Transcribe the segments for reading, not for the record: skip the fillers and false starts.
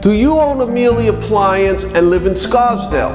Do you own a Miele appliance and live in Scarsdale?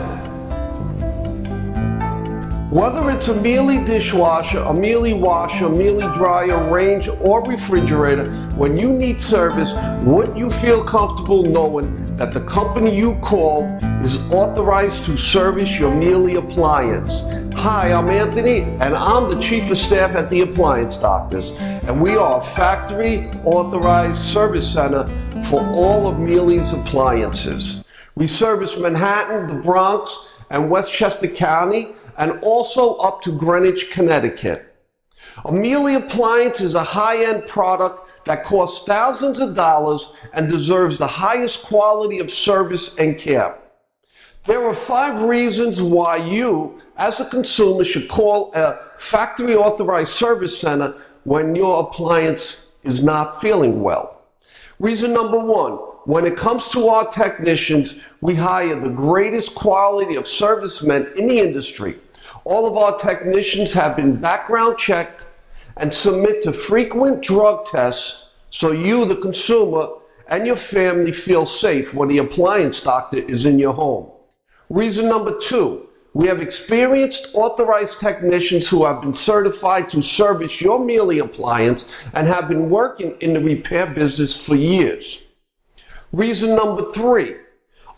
Whether it's a Miele dishwasher, a Miele washer, a Miele dryer, range, or refrigerator, when you need service, wouldn't you feel comfortable knowing that the company you called is authorized to service your Miele appliance? Hi, I'm Anthony, and I'm the Chief of Staff at the Appliance Doctors, and we are a factory authorized service center for all of Miele's appliances. We service Manhattan, the Bronx, and Westchester County, and also up to Greenwich, Connecticut. A Miele appliance is a high-end product that costs thousands of dollars and deserves the highest quality of service and care. There are 5 reasons why you, as a consumer, should call a factory authorized service center when your appliance is not feeling well. Reason number 1, when it comes to our technicians, we hire the greatest quality of servicemen in the industry. All of our technicians have been background checked and submit to frequent drug tests so you, the consumer, and your family feel safe when the appliance doctor is in your home. Reason number 2, we have experienced authorized technicians who have been certified to service your Miele appliance and have been working in the repair business for years. Reason number 3,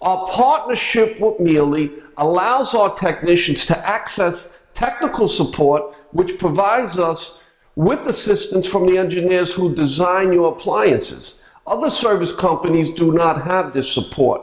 our partnership with Miele allows our technicians to access technical support, which provides us with assistance from the engineers who design your appliances. Other service companies do not have this support.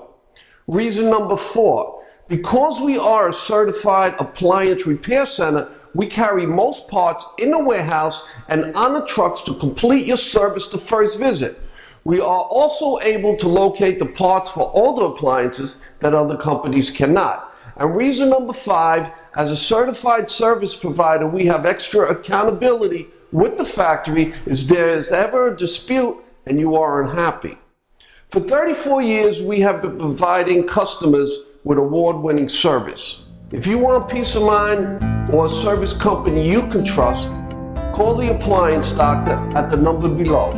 Reason number 4, because we are a certified appliance repair center, we carry most parts in the warehouse and on the trucks to complete your service the first visit. We are also able to locate the parts for older appliances that other companies cannot. And reason number 5, as a certified service provider, we have extra accountability with the factory if there is ever a dispute and you are unhappy. For 34 years, we have been providing customers with award-winning service. If you want peace of mind or a service company you can trust, call the Appliance Doctor at the number below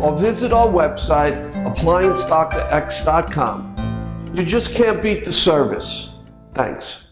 or visit our website, ApplianceDoctorX.com. You just can't beat the service. Thanks.